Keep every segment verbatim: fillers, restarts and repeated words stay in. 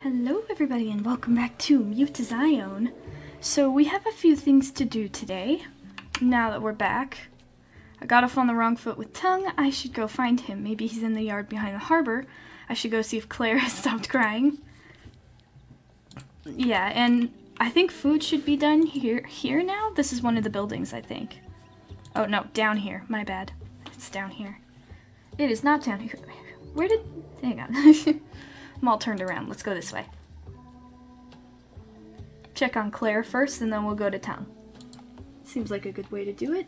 Hello everybody and welcome back to Mutazione. So we have a few things to do today, now that we're back. I got off on the wrong foot with Tongue. I should go find him. Maybe he's in the yard behind the harbor. I should go see if Claire has stopped crying. Yeah, and I think food should be done here, here now? This is one of the buildings, I think. Oh no, down here. My bad. It's down here. It is not down here. Where did... hang on. I'm all turned around. Let's go this way. Check on Claire first, and then we'll go to town. Seems like a good way to do it.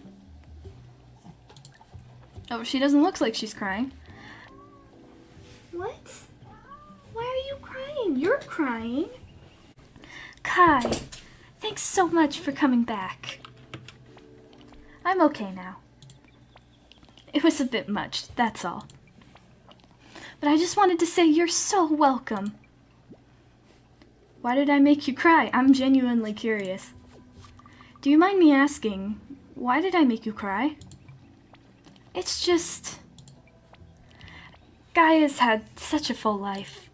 Oh, she doesn't look like she's crying. What? Why are you crying? You're crying. Kai, thanks so much for coming back. I'm okay now. It was a bit much, that's all. But I just wanted to say you're so welcome. Why did I make you cry? I'm genuinely curious. Do you mind me asking, why did I make you cry? It's just... Kai has had such a full life.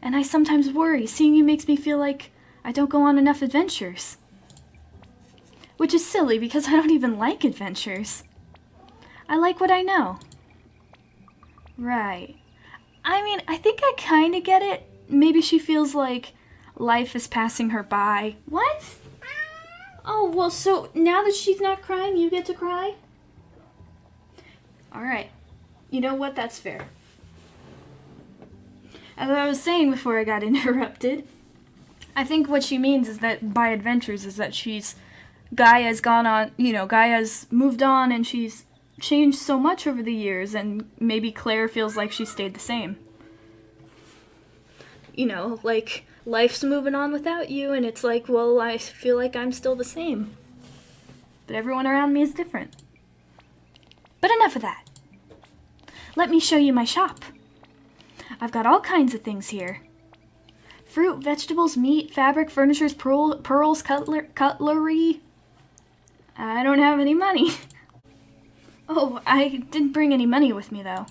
And I sometimes worry. Seeing you makes me feel like I don't go on enough adventures. Which is silly because I don't even like adventures. I like what I know. Right. I mean, I think I kind of get it. Maybe she feels like life is passing her by. What? Oh, well, so now that she's not crying, you get to cry? All right. You know what? That's fair. As I was saying before I got interrupted, I think what she means is that by adventures is that she's... Gaia's gone on, you know, Gaia's moved on and she's changed so much over the years, and maybe Claire feels like she stayed the same. You know, like, life's moving on without you, and it's like, well, I feel like I'm still the same. But everyone around me is different. But enough of that. Let me show you my shop. I've got all kinds of things here. Fruit, vegetables, meat, fabric, furnitures, pearl, pearls, cutler, cutlery. I don't have any money. Oh, I didn't bring any money with me, though.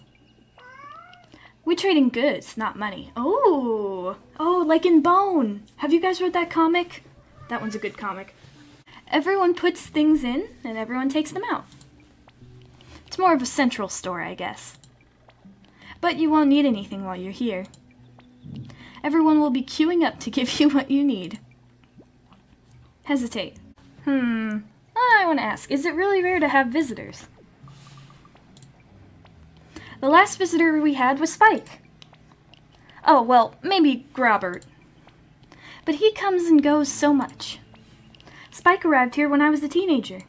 We trade in goods, not money. Oh, oh, like in Bone. Have you guys read that comic? That one's a good comic. Everyone puts things in, and everyone takes them out. It's more of a central store, I guess. But you won't need anything while you're here. Everyone will be queuing up to give you what you need. Hesitate. Hmm, I want to ask, is it really rare to have visitors? The last visitor we had was Spike. Oh, well, maybe Robert. But he comes and goes so much. Spike arrived here when I was a teenager.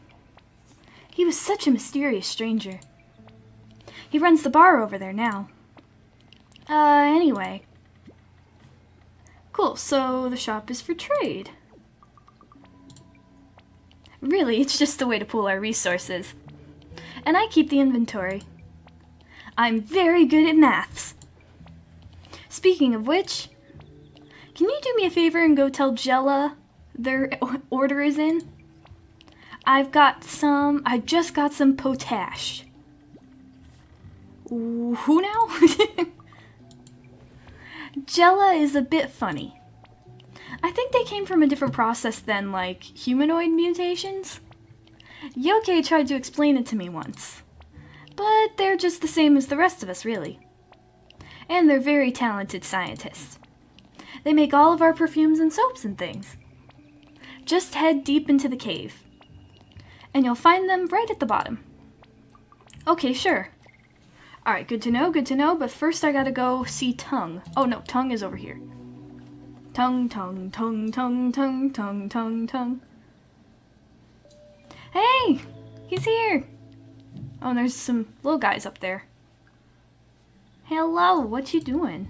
He was such a mysterious stranger. He runs the bar over there now. Uh, anyway. Cool, so the shop is for trade. Really, it's just a way to pool our resources. And I keep the inventory. I'm very good at maths. Speaking of which, can you do me a favor and go tell Jella their order is in? I've got some, I just got some potash. Ooh, who now? Jella is a bit funny. I think they came from a different process than, like, humanoid mutations. Yoke tried to explain it to me once. But they're just the same as the rest of us, really. And they're very talented scientists. They make all of our perfumes and soaps and things. Just head deep into the cave. And you'll find them right at the bottom. Okay, sure. Alright, good to know, good to know, but first I gotta go see Tongue. Oh no, Tongue is over here. Tongue, Tongue, Tongue, Tongue, Tongue, Tongue, Tongue, Tongue. Hey! He's here! Oh, and there's some little guys up there. Hello, what you doing?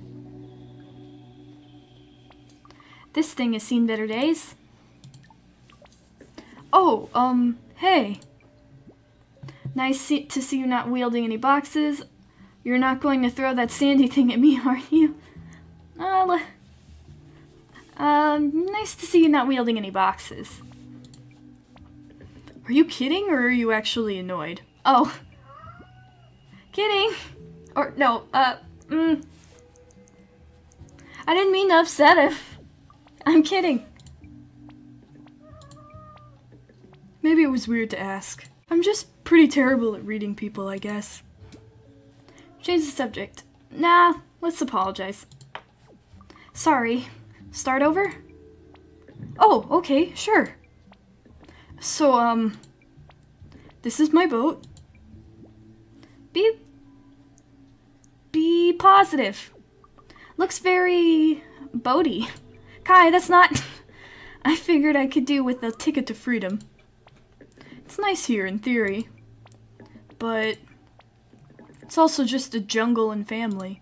This thing has seen better days. Oh, um, hey. Nice to see you not wielding any boxes. You're not going to throw that sandy thing at me, are you? Uh, um, nice to see you not wielding any boxes. Are you kidding, or are you actually annoyed? Oh. Kidding. Or, no, uh, mm. I didn't mean to upset him. I'm kidding. Maybe it was weird to ask. I'm just pretty terrible at reading people, I guess. Change the subject. Nah, let's apologize. Sorry. Start over? Oh, okay, sure. So, um... this is my boat. Be... Be positive. Looks very... boaty. Kai, that's not... I figured I could do with a ticket to freedom. It's nice here, in theory. But... it's also just a jungle and family.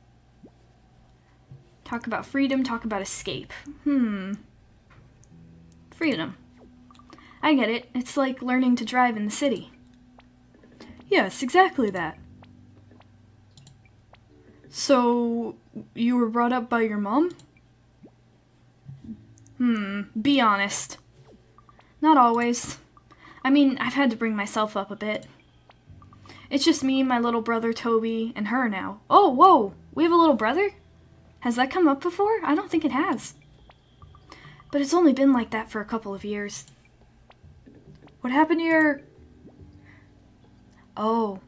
Talk about freedom, talk about escape. Hmm. Freedom. I get it. It's like learning to drive in the city. Yes, exactly that. So, you were brought up by your mom? Hmm, be honest. Not always. I mean, I've had to bring myself up a bit. It's just me, my little brother Toby, and her now. Oh, whoa! We have a little brother? Has that come up before? I don't think it has. But it's only been like that for a couple of years. What happened to your... Oh.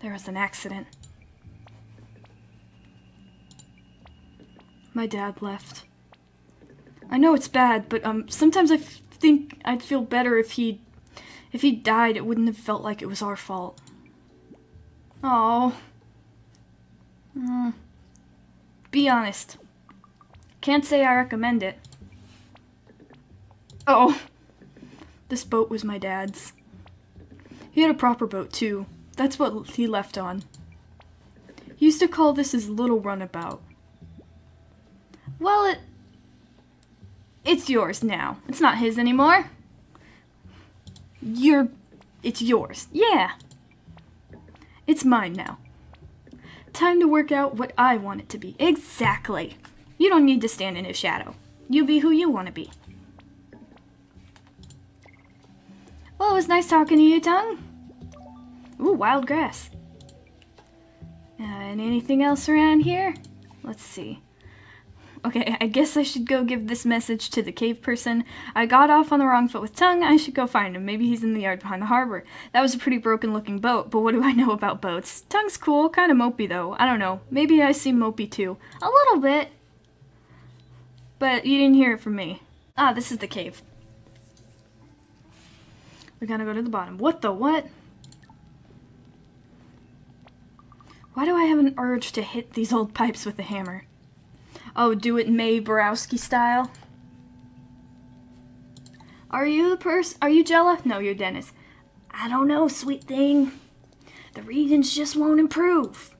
There was an accident. My dad left. I know it's bad, but um, sometimes I f think I'd feel better if he... If he died, it wouldn't have felt like it was our fault. Oh. Mm. Be honest. Can't say I recommend it. Oh. This boat was my dad's. He had a proper boat, too. That's what he left on. He used to call this his little runabout. Well, it... It's yours now. It's not his anymore. You're... It's yours. Yeah. It's mine now. Time to work out what I want it to be. Exactly. You don't need to stand in his shadow. You be who you want to be. Well, it was nice talking to you, Tongue. Ooh, wild grass. Uh, and anything else around here? Let's see. Okay, I guess I should go give this message to the cave person. I got off on the wrong foot with Tongue. I should go find him. Maybe he's in the yard behind the harbor. That was a pretty broken-looking boat, but what do I know about boats? Tongue's cool, kind of mopey, though. I don't know. Maybe I seem mopey, too. A little bit. But you didn't hear it from me. Ah, this is the cave. We gotta go to the bottom. What the what? Why do I have an urge to hit these old pipes with a hammer? Oh, do it May Borowski style. Are you the person? Are you Jella? No, you're Dennis. I don't know, sweet thing. The readings just won't improve.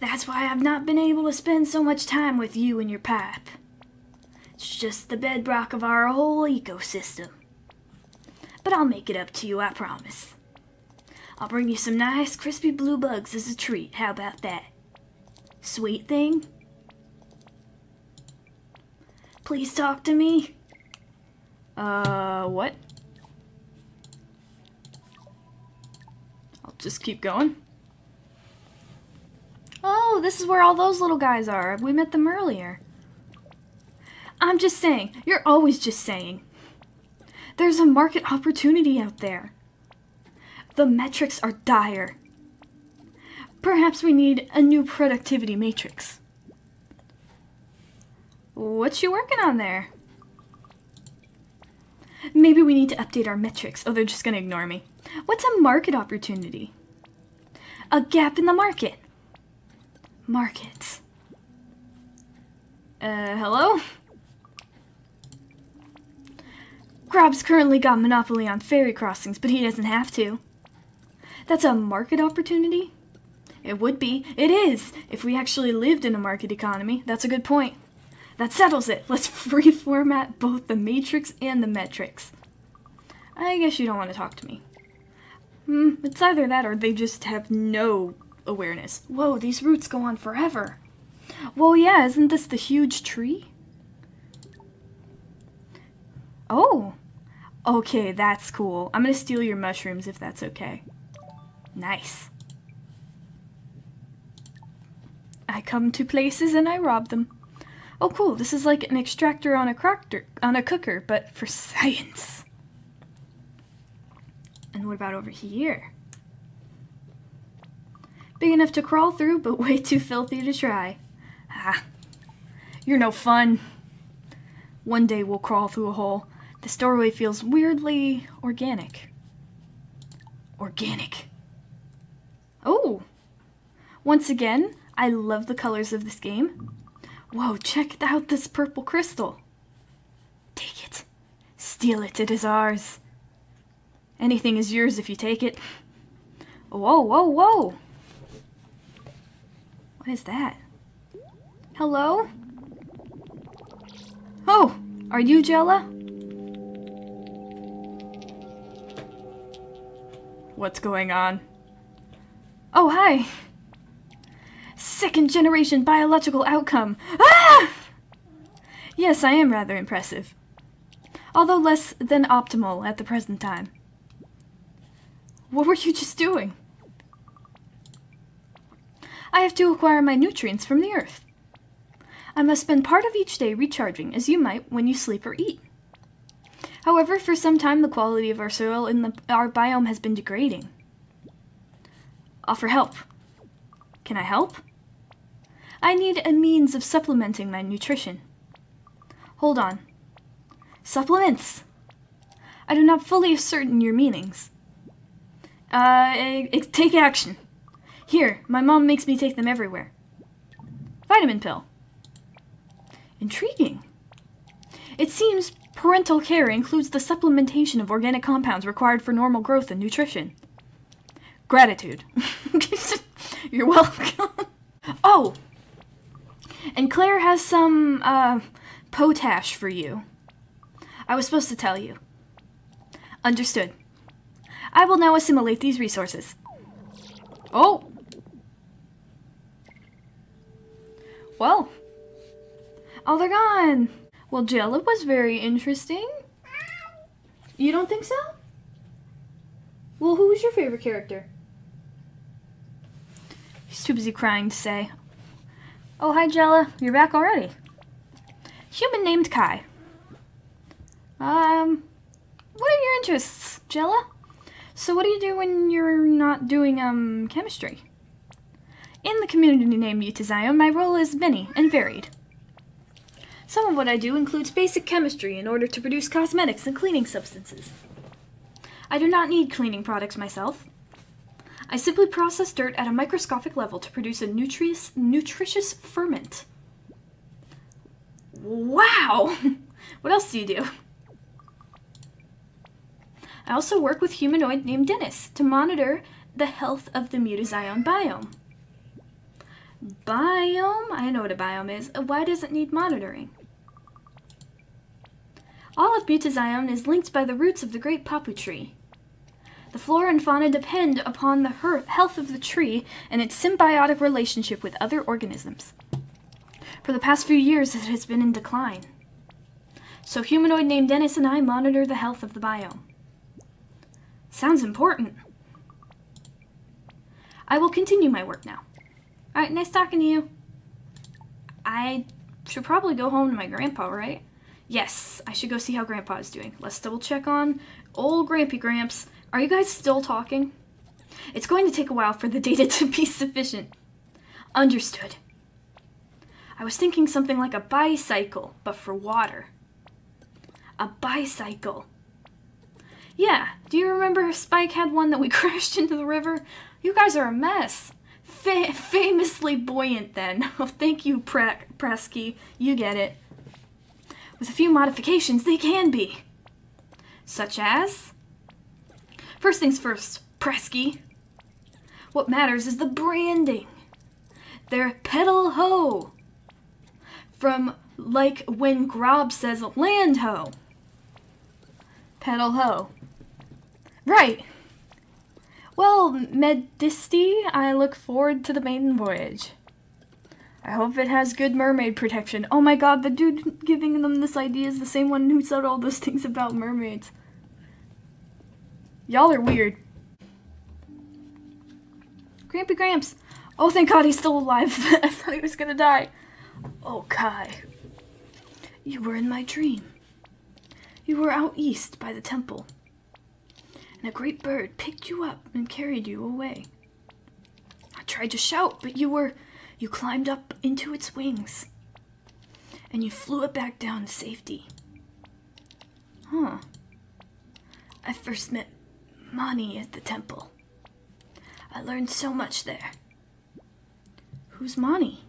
That's why I've not been able to spend so much time with you and your pipe. It's just the bedrock of our whole ecosystem. But I'll make it up to you, I promise. I'll bring you some nice, crispy blue bugs as a treat. How about that? Sweet thing? Please talk to me. Uh, what? I'll just keep going. Oh, this is where all those little guys are. We met them earlier. I'm just saying. You're always just saying. There's a market opportunity out there. The metrics are dire. Perhaps we need a new productivity matrix. What you working on there? Maybe we need to update our metrics. Oh, they're just gonna ignore me. What's a market opportunity? A gap in the market. Markets. Uh, hello? Grob's currently got monopoly on ferry crossings, but he doesn't have to. That's a market opportunity? It would be. It is! If we actually lived in a market economy. That's a good point. That settles it. Let's reformat both the matrix and the metrics. I guess you don't want to talk to me. Hmm, it's either that or they just have no awareness. Whoa, these roots go on forever. Well, yeah, isn't this the huge tree? Oh. Okay, that's cool. I'm gonna steal your mushrooms if that's okay. Nice. I come to places and I rob them. Oh cool, this is like an extractor on a cractor, on a cooker, but for science. And what about over here? Big enough to crawl through, but way too filthy to try. Ah, you're no fun. One day we'll crawl through a hole. This doorway feels weirdly organic. Organic. Oh! Once again, I love the colors of this game. Whoa, check out this purple crystal. Take it. Steal it, it is ours. Anything is yours if you take it. Whoa, whoa, whoa! What is that? Hello? Oh! Are you Jella? What's going on? Oh, hi! Second generation biological outcome! Ah! Yes, I am rather impressive. Although less than optimal at the present time. What were you just doing? I have to acquire my nutrients from the earth. I must spend part of each day recharging, as you might when you sleep or eat. However, for some time the quality of our soil in the, our biome has been degrading. Offer help. Can I help? I need a means of supplementing my nutrition. Hold on. Supplements! I do not fully ascertain your meanings. Uh, it, it, take action. Here, my mom makes me take them everywhere. Vitamin pill. Intriguing. It seems parental care includes the supplementation of organic compounds required for normal growth and nutrition. Gratitude. You're welcome. Oh! And Claire has some, uh, potash for you. I was supposed to tell you. Understood. I will now assimilate these resources. Oh! Well. Oh, they're gone! Well, Jella was very interesting. You don't think so? Well, who was your favorite character? He's too busy crying to say. Oh, hi, Jella. You're back already. Human named Kai. Um, what are your interests, Jella? So what do you do when you're not doing, um, chemistry? In the community named Mutazione, my role is many and varied. Some of what I do includes basic chemistry in order to produce cosmetics and cleaning substances. I do not need cleaning products myself. I simply process dirt at a microscopic level to produce a nutritious, nutritious ferment. Wow! What else do you do? I also work with humanoid named Dennis to monitor the health of the Mutazione biome. Biome? I know what a biome is. Why does it need monitoring? All of Mutazione is linked by the roots of the great papu tree. The flora and fauna depend upon the health of the tree and its symbiotic relationship with other organisms. For the past few years, it has been in decline. So humanoid named Dennis and I monitor the health of the biome. Sounds important. I will continue my work now. Alright, nice talking to you. I should probably go home to my grandpa, right? Yes, I should go see how grandpa is doing. Let's double check on old Grampy Gramps. Are you guys still talking? It's going to take a while for the data to be sufficient. Understood. I was thinking something like a bicycle, but for water. A bicycle. Yeah, do you remember Spike had one that we crashed into the river? You guys are a mess. Fa famously buoyant then. Oh, thank you, Presky. You get it. With a few modifications, they can be. Such as? First things first, Presky. What matters is the branding. Their pedal hoe. From like when Grob says land hoe. Pedal hoe. Right. Well, Medisti, I look forward to the maiden voyage. I hope it has good mermaid protection. Oh my god, the dude giving them this idea is the same one who said all those things about mermaids. Y'all are weird. Grampy Gramps, Oh, thank God he's still alive. I thought he was gonna die. Oh, Kai. You were in my dream. You were out east by the temple. And a great bird picked you up and carried you away. I tried to shout, but you were... You climbed up into its wings. And you flew it back down to safety. Huh. I first met Mani at the temple. I learned so much there. Who's Mani?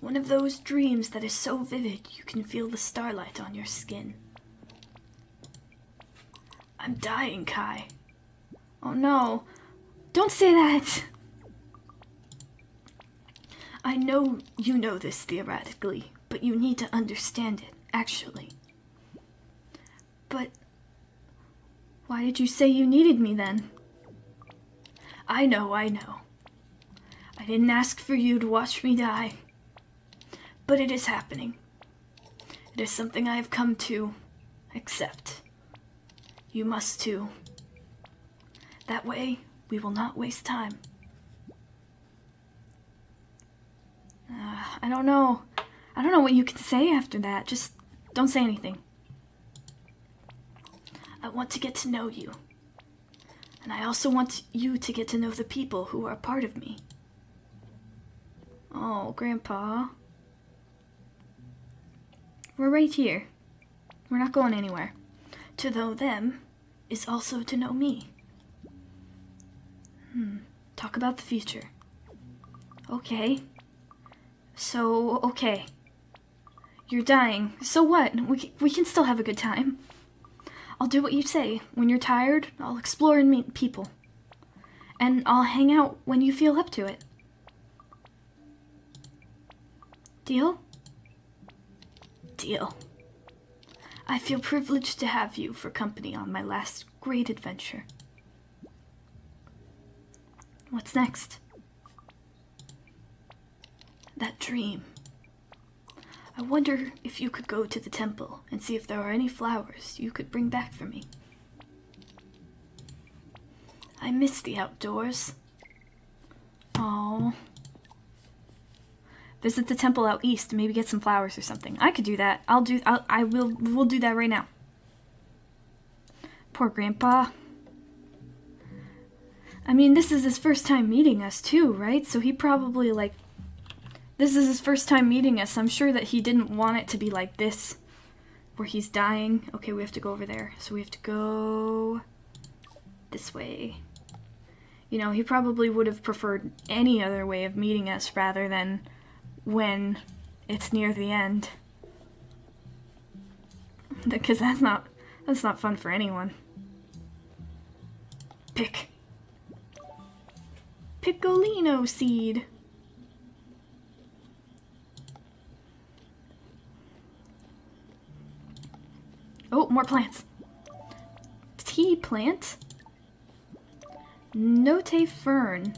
One of those dreams that is so vivid you can feel the starlight on your skin. I'm dying, Kai. Oh no, don't say that! I know you know this theoretically, but you need to understand it, actually. But why did you say you needed me then? I know, I know. I didn't ask for you to watch me die. But it is happening. It is something I have come to accept. You must too. That way, we will not waste time. Uh, I don't know. I don't know what you can say after that. Just don't say anything. I want to get to know you. And I also want you to get to know the people who are part of me. Oh, Grandpa. We're right here. We're not going anywhere. To know them is also to know me. Hmm. Talk about the future. Okay. So, okay. You're dying. So what? We can, we can still have a good time. I'll do what you say. When you're tired, I'll explore and meet people. And I'll hang out when you feel up to it. Deal? Deal. I feel privileged to have you for company on my last great adventure. What's next? That dream. I wonder if you could go to the temple and see if there are any flowers you could bring back for me. I miss the outdoors. Oh. Visit the temple out east and maybe get some flowers or something. I could do that. I'll do. I'll, I will. We'll do that right now. Poor Grandpa. I mean, this is his first time meeting us too, right? So he probably like. This is his first time meeting us. I'm sure that he didn't want it to be like this, where he's dying. Okay, we have to go over there. So we have to go this way. You know, he probably would have preferred any other way of meeting us rather than when it's near the end. Because that's not, that's not fun for anyone. Pick. Piccolino seed. Oh, more plants. Tea plant. Note fern.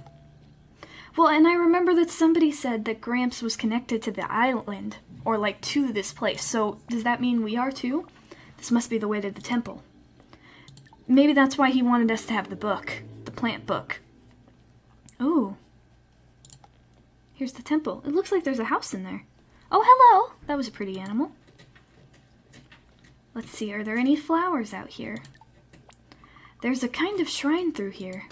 Well, and I remember that somebody said that Gramps was connected to the island, or like to this place, so does that mean we are too? This must be the way to the temple. Maybe that's why he wanted us to have the book, the plant book. Ooh. Here's the temple. It looks like there's a house in there. Oh, hello! That was a pretty animal. Let's see, are there any flowers out here? There's a kind of shrine through here.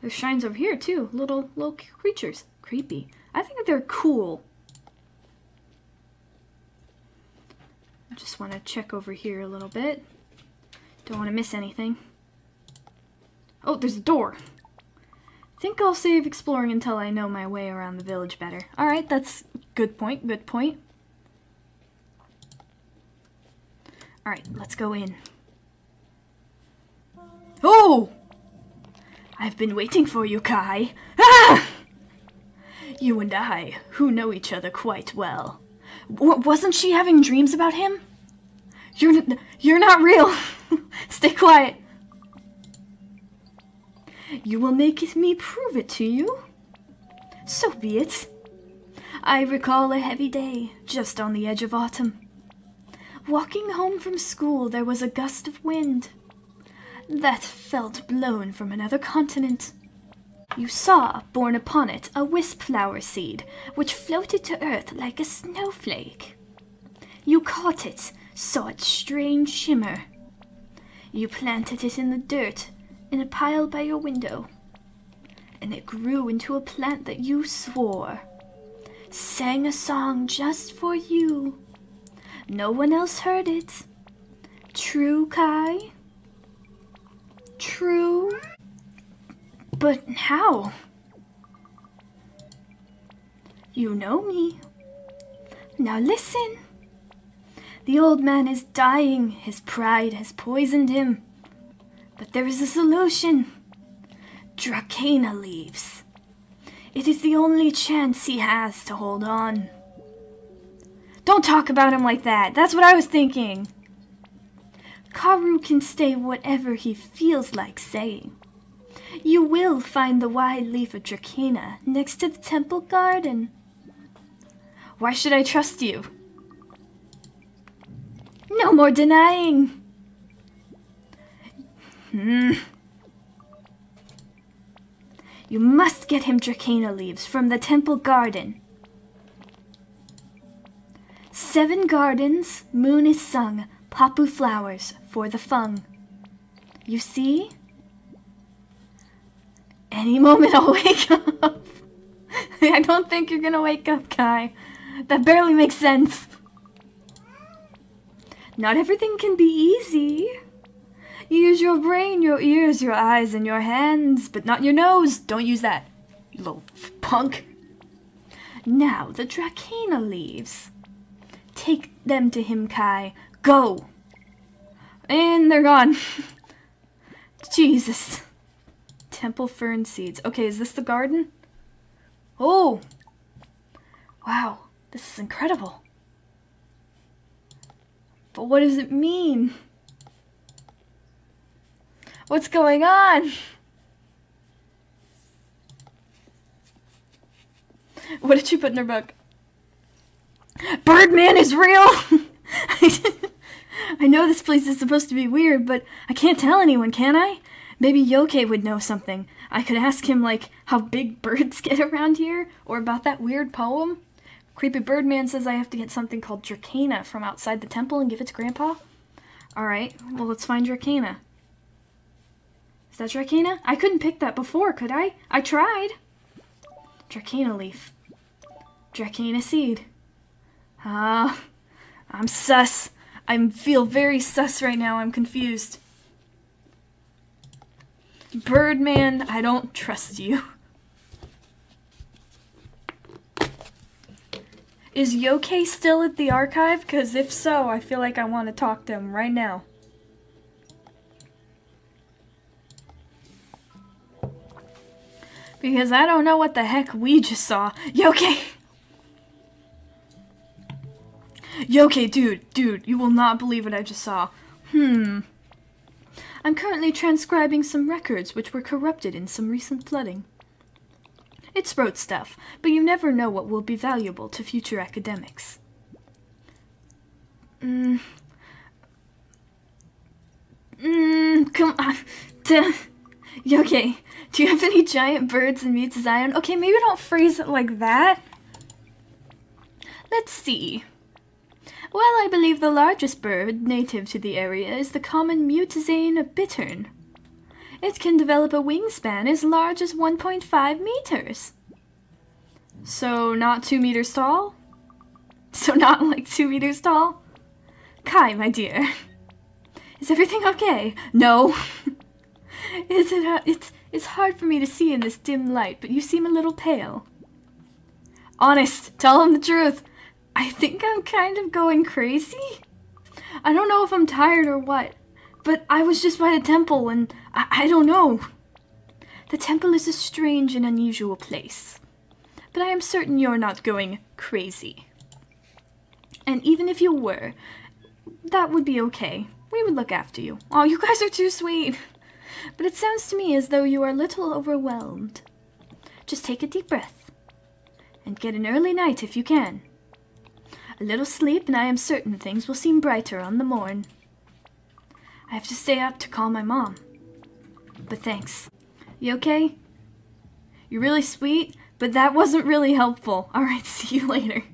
There's shrines over here too, little, little creatures. Creepy. I think they're cool. I just want to check over here a little bit. Don't want to miss anything. Oh, there's a door. I think I'll save exploring until I know my way around the village better. Alright, that's good point, good point. Alright, let's go in. Oh! I've been waiting for you, Kai. Ah! You and I, who know each other quite well. W wasn't she having dreams about him? You're, n you're not real. Stay quiet. You will make me prove it to you. So be it. I recall a heavy day, just on the edge of autumn. Walking home from school, there was a gust of wind. that felt blown from another continent. You saw, borne upon it, a wisp flower seed, which floated to earth like a snowflake. You caught it, saw its strange shimmer. You planted it in the dirt, in a pile by your window, and it grew into a plant that you swore, sang a song just for you. No one else heard it. True, Kai? True? But how? You know me. Now listen. The old man is dying. His pride has poisoned him. But there is a solution. Dracaena leaves. It is the only chance he has to hold on. Don't talk about him like that. That's what I was thinking. Karu can say whatever he feels like saying. You will find the wide leaf of Dracaena next to the temple garden. Why should I trust you? No more denying! Hmm. You must get him Dracaena leaves from the temple garden. Seven gardens, moon is sung, papu flowers for the fung. You see? Any moment I'll wake up. I don't think you're gonna wake up, Kai. That barely makes sense. Not everything can be easy. You use your brain, your ears, your eyes, and your hands, but not your nose. Don't use that, you little punk. Now, the Dracaena leaves. Take them to him, Kai. Go! And they're gone. Jesus. Temple fern seeds. Okay, is this the garden? Oh! Wow, this is incredible. But what does it mean? What's going on? What did she put in her book? Birdman is real! I know this place is supposed to be weird, but I can't tell anyone, can I? Maybe Yoke would know something. I could ask him, like, how big birds get around here, or about that weird poem. Creepy Birdman says I have to get something called Dracaena from outside the temple and give it to Grandpa. Alright, well, let's find Dracaena. Is that Dracaena? I couldn't pick that before, could I? I tried! Dracaena leaf. Dracaena seed. Ah, uh, I'm sus. I feel very sus right now. I'm confused. Birdman, I don't trust you. Is Yoke still at the archive? Because if so, I feel like I want to talk to him right now. Because I don't know what the heck we just saw. Yoke! Yoke, dude, dude, you will not believe what I just saw. Hmm. I'm currently transcribing some records which were corrupted in some recent flooding. It's rote stuff, but you never know what will be valuable to future academics. Mmm. Mmm, come on. Okay, do you have any giant birds in Mutazione? Zion? Okay, maybe don't phrase it like that. Let's see. Well, I believe the largest bird native to the area is the common Mutazione bittern. It can develop a wingspan as large as one point five meters. So not two meters tall? So not like two meters tall? Kai, my dear. Is everything okay? No. Is it, it's, it's hard for me to see in this dim light, but you seem a little pale. Honest, tell him the truth. I think I'm kind of going crazy. I don't know if I'm tired or what, but I was just by the temple and I, I don't know. The temple is a strange and unusual place, but I am certain you're not going crazy. And even if you were, that would be okay. We would look after you. Oh, you guys are too sweet. But it sounds to me as though you are a little overwhelmed. Just take a deep breath and get an early night if you can. A little sleep, and I am certain things will seem brighter on the morn. I have to stay up to call my mom. but thanks. You okay? You're really sweet, but that wasn't really helpful. Alright, see you later.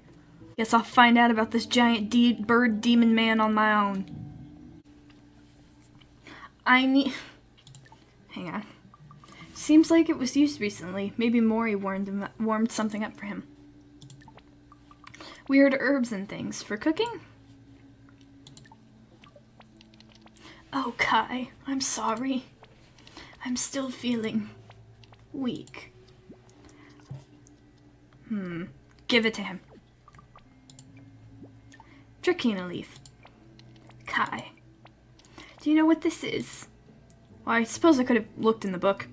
Guess I'll find out about this giant de bird demon man on my own. I need... Hang on. Seems like it was used recently. Maybe Mori warmed, him, warmed something up for him. Weird herbs and things. For cooking? Oh, Kai. I'm sorry. I'm still feeling... weak. Hmm. Give it to him. Dracaena leaf. Kai. Do you know what this is? Well, I suppose I could have looked in the book.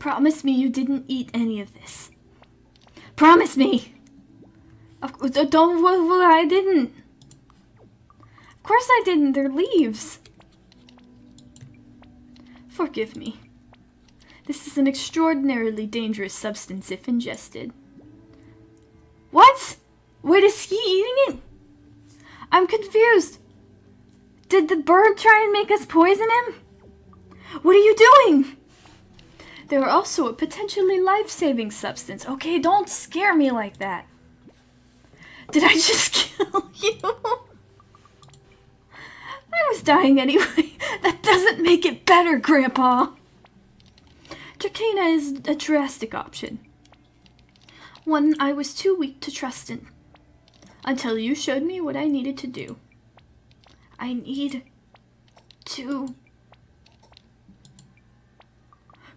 Promise me you didn't eat any of this. Promise me! Of, don't, well, I didn't. Of course I didn't, they're leaves. Forgive me. This is an extraordinarily dangerous substance if ingested. What? Wait, is he eating it? I'm confused. Did the bird try and make us poison him? What are you doing? They were also a potentially life-saving substance. Okay, don't scare me like that. Did I just kill you? I was dying anyway. That doesn't make it better, Grandpa. Dracaena is a drastic option. One I was too weak to trust in. Until you showed me what I needed to do. I need to...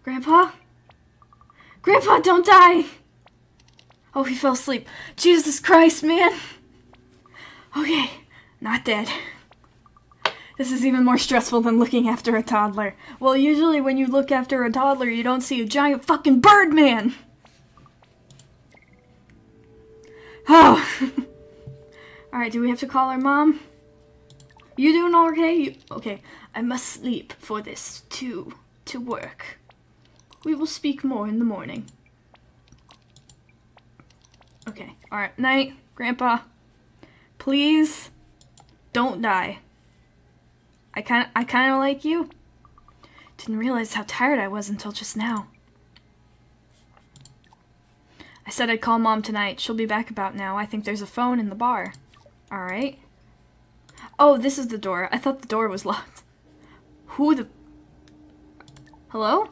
Grandpa? Grandpa, don't die! Oh, he fell asleep. Jesus Christ, man! Okay, not dead. This is even more stressful than looking after a toddler. Well, usually when you look after a toddler, you don't see a giant fucking Birdman! Oh! Alright, do we have to call our mom? You doing okay? You, okay, I must sleep for this to, to work. We will speak more in the morning. Okay, alright, night, Grandpa. Please, don't die. I kinda, I kinda like you. Didn't realize how tired I was until just now. I said I'd call Mom tonight. She'll be back about now. I think there's a phone in the bar. Alright. Oh, this is the door. I thought the door was locked. Who the... Hello?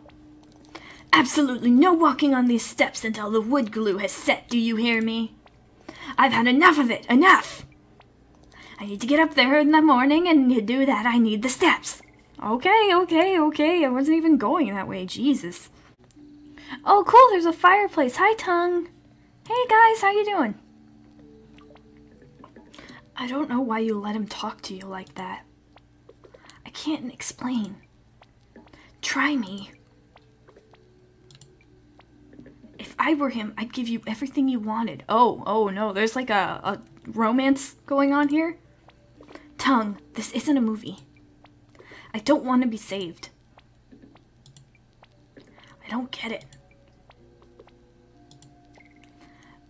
Absolutely no walking on these steps until the wood glue has set. Do you hear me? I've had enough of it. Enough! I need to get up there in the morning, and to do that, I need the steps. Okay, okay, okay. I wasn't even going that way. Jesus. Oh, cool. There's a fireplace. Hi, Tongue. Hey, guys. How you doing? I don't know why you let him talk to you like that. I can't explain. Try me. If I were him, I'd give you everything you wanted. Oh, oh no. There's like a, a romance going on here. Tongue, this isn't a movie. I don't want to be saved. I don't get it.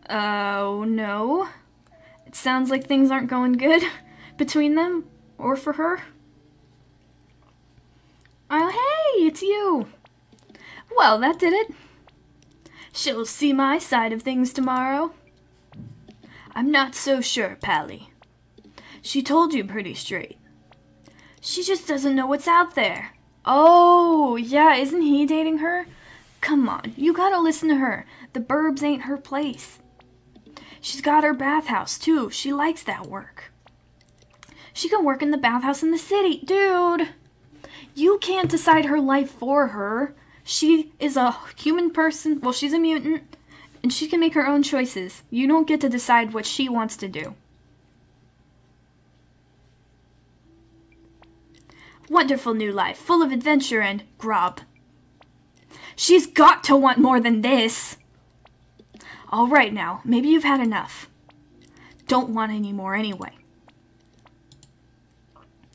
Oh, no. It sounds like things aren't going good between them, or for her. Oh, hey, it's you. Well, that did it. She'll see my side of things tomorrow. I'm not so sure, Pally. She told you pretty straight. She just doesn't know what's out there. Oh, yeah, isn't he dating her? Come on, you gotta listen to her. The burbs ain't her place. She's got her bathhouse, too. She likes that work. She can work in the bathhouse in the city. Dude, you can't decide her life for her. She is a human person. Well, she's a mutant. And she can make her own choices. You don't get to decide what she wants to do. Wonderful new life, full of adventure and grub. She's got to want more than this. All right now, maybe you've had enough. Don't want any more anyway.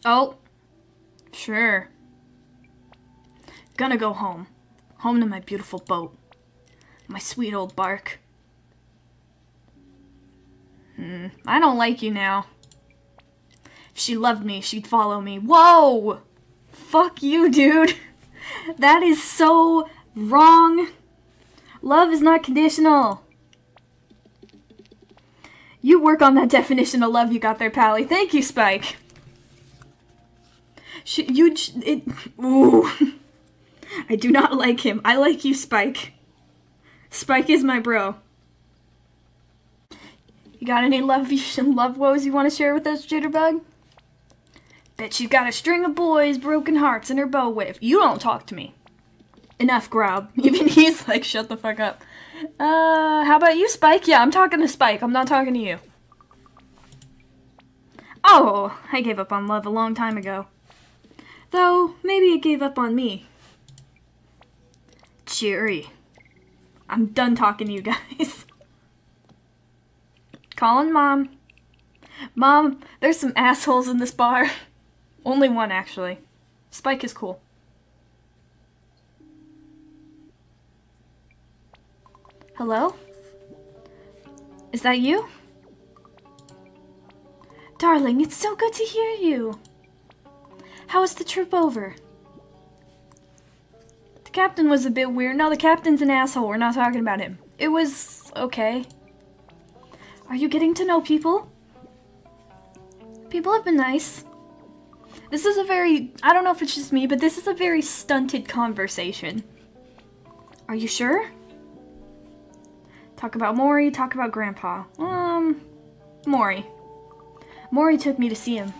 Oh, sure. Gonna go home. Home to my beautiful boat. My sweet old bark. Hmm, I don't like you now. If she loved me, she'd follow me. Whoa! Fuck you, dude. That is so wrong. Love is not conditional. You work on that definition of love you got there, Pally. Thank you, Spike. She, you, it, ooh. I do not like him. I like you, Spike. Spike is my bro. You got any love love woes you want to share with us, Jitterbug? Bet she's got a string of boys, broken hearts, and her bow wave. You don't talk to me. Enough, Grob. Even he's like, shut the fuck up. Uh, how about you, Spike? Yeah, I'm talking to Spike. I'm not talking to you. Oh, I gave up on love a long time ago. Though, maybe it gave up on me. Cheery. I'm done talking to you guys. Calling Mom. Mom, there's some assholes in this bar. Only one, actually. Spike is cool. Hello? Is that you? Darling, it's so good to hear you. How was the trip over? The captain was a bit weird. No, the captain's an asshole. We're not talking about him. It was okay. Are you getting to know people? People have been nice. This is a very, I don't know if it's just me, but this is a very stunted conversation. Are you sure? Talk about Maury, talk about Grandpa. Um, Maury. Maury took me to see him.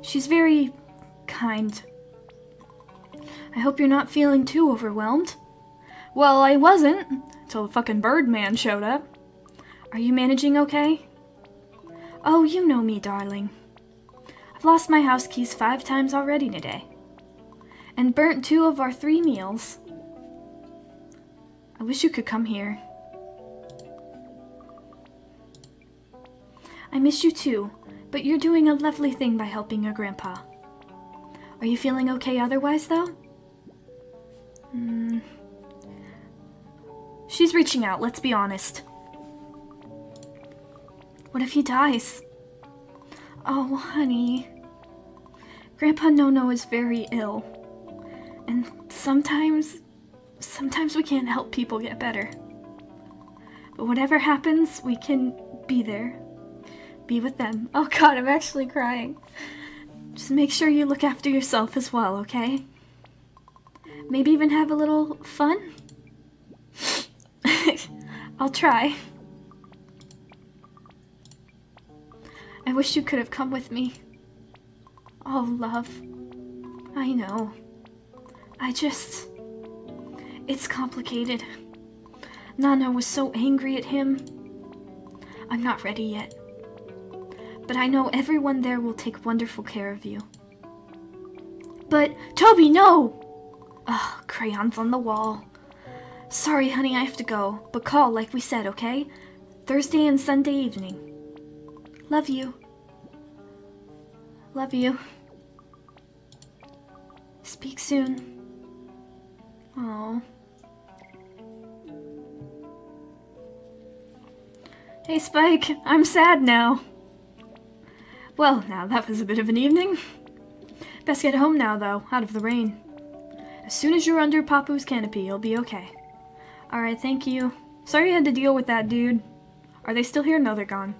She's very kind. I hope you're not feeling too overwhelmed. Well, I wasn't, until the fucking Birdman showed up. Are you managing okay? Oh, you know me, darling. I've lost my house keys five times already today, and burnt two of our three meals. I wish you could come here. I miss you too, but you're doing a lovely thing by helping your grandpa. Are you feeling okay otherwise, though? Mm. She's reaching out, let's be honest. What if he dies? Oh, honey. Grandpa No-No is very ill. And sometimes, sometimes we can't help people get better. But whatever happens, we can be there. Be with them. Oh god, I'm actually crying. Just make sure you look after yourself as well, okay? Maybe even have a little fun? I'll try. I wish you could have come with me. Oh, love. I know. I just... It's complicated. Nana was so angry at him. I'm not ready yet. But I know everyone there will take wonderful care of you. But, Toby, no! Ugh, crayons on the wall. Sorry, honey, I have to go. But call, like we said, okay? Thursday and Sunday evening. Love you. Love you. Speak soon. Oh. Hey, Spike. I'm sad now. Well, now that was a bit of an evening. Best get home now, though, out of the rain. As soon as you're under Papu's canopy, you'll be okay. Alright, thank you. Sorry you had to deal with that, dude. Are they still here? No, they're gone.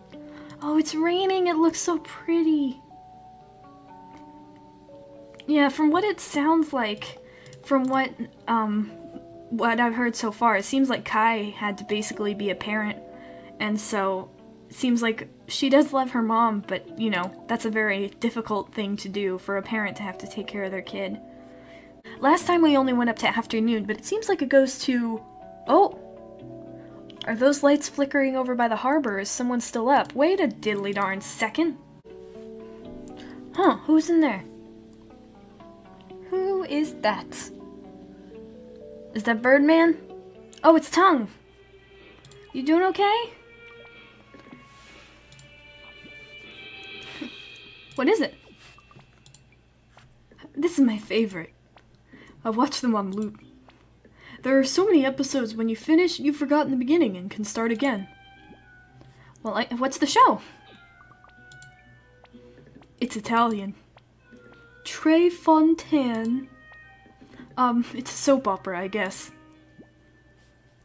Oh, it's raining. It looks so pretty. Yeah, from what it sounds like, from what um, what I've heard so far, it seems like Kai had to basically be a parent, and so it seems like she does love her mom, but, you know, that's a very difficult thing to do for a parent to have to take care of their kid. Last time we only went up to afternoon, but it seems like it goes to... Oh! Are those lights flickering over by the harbor? Is someone still up? Wait a diddly darn second. Huh, who's in there? Who is that? Is that Birdman? Oh, it's Tongue. You doing okay? What is it? This is my favorite. I watch them on loop. There are so many episodes, when you finish, you've forgotten the beginning and can start again. Well, I, what's the show? It's Italian. Tre Fontane. Um, it's a soap opera, I guess.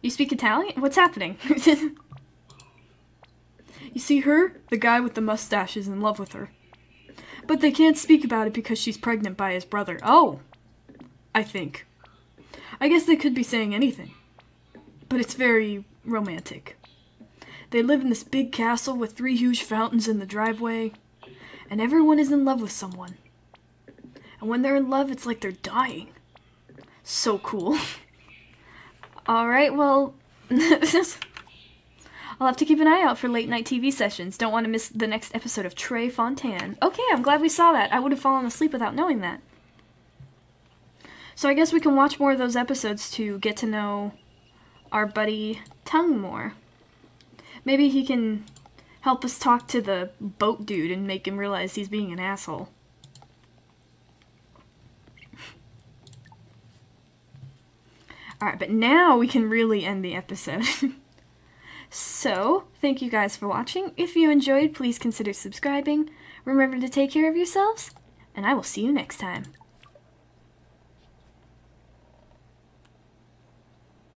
You speak Italian? What's happening? You see her? The guy with the mustache is in love with her. But they can't speak about it because she's pregnant by his brother. Oh! I think. I guess they could be saying anything. But it's very romantic. They live in this big castle with three huge fountains in the driveway. And everyone is in love with someone. And when they're in love, it's like they're dying. So cool. Alright, well... I'll have to keep an eye out for late night T V sessions. Don't want to miss the next episode of Tre Fontane. Okay, I'm glad we saw that. I would have fallen asleep without knowing that. So I guess we can watch more of those episodes to get to know our buddy Tongue more. Maybe he can help us talk to the boat dude and make him realize he's being an asshole. Alright, but now we can really end the episode. So, thank you guys for watching. If you enjoyed, please consider subscribing. Remember to take care of yourselves, and I will see you next time.